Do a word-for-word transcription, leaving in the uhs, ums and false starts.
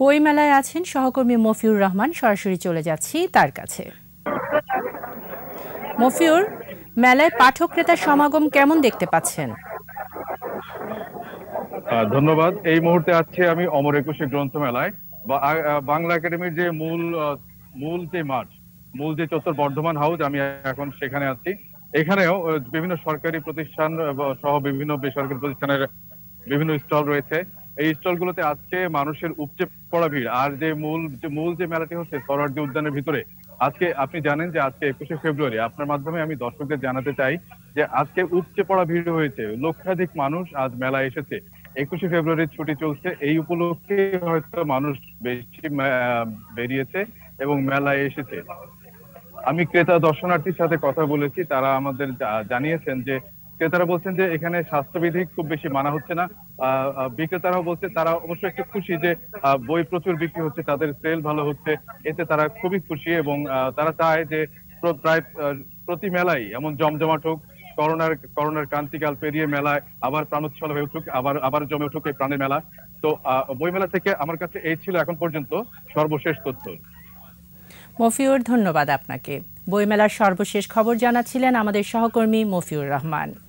বইমেলায় আছেন সহকর্মী মফিউর রহমান। সরাসরি চলে যাচ্ছি তার কাছে। মফিউর, মেলায় পাঠক ক্রেতার সমাগম কেমন দেখতে পাচ্ছেন? ধন্যবাদ। এই মুহূর্তে আছি আমি অমর একুশে গ্রন্থমেলায়। বাংলা একাডেমির যে মূল মূল যে মাঠ, মূল যে চত্বর বর্ধমান হাউস, আমি এখন সেখানে আছি। এখানেও বিভিন্ন সরকারি প্রতিষ্ঠান সহ বিভিন্ন বেসরকারি প্রতিষ্ঠানের বিভিন্ন স্টল রয়েছে। এই স্টলগুলোতে আজকে মানুষের উপচে পড়া ভিড়। আর যে মূল যে মূল যে মেলাটি হচ্ছে সরোয়ার্দী উদ্যানের ভিতরে, আজকে আপনি জানেন যে আজকে একুশে ফেব্রুয়ারি। আপনার মাধ্যমে আমি দর্শকদের জানাতে চাই যে আজকে উপচে পড়া ভিড় হয়েছে, লক্ষাধিক মানুষ আজ মেলায় এসেছে। একুশে ফেব্রুয়ারির ছুটি চলছে, এই উপলক্ষে হয়তো মানুষ বেশি বেরিয়েছে এবং মেলায় এসেছে। আমি ক্রেতা দর্শনার্থীর সাথে কথা বলেছি, তারা আমাদের জানিয়েছেন যে ক্রেতারা বলছেন যে এখানে স্বাস্থ্যবিধি খুব বেশি মানা হচ্ছে না। বিক্রেতারাও বলছে, তারা অবশ্য একটু খুশি যে বই প্রচুর বিক্রি হচ্ছে, তাদের সেল ভালো হচ্ছে, এতে তারা খুবই খুশি। এবং তারা চায় যে প্রায় প্রতি মেলায় এমন জমজমাট হোক, করোনার করোনার ক্রান্তিকাল পেরিয়ে মেলায় আবার প্রাণোচ্ছল হয়ে উঠুক, আবার আবার জমে উঠুক এই প্রাণের মেলা। তো বইমেলা থেকে আমার কাছে এই ছিল এখন পর্যন্ত সর্বশেষ তথ্য। মফিউর, ধন্যবাদ আপনাকে। বইমেলার সর্বশেষ খবর জানাচ্ছিলেন আমাদের সহকর্মী মফিউর রহমান।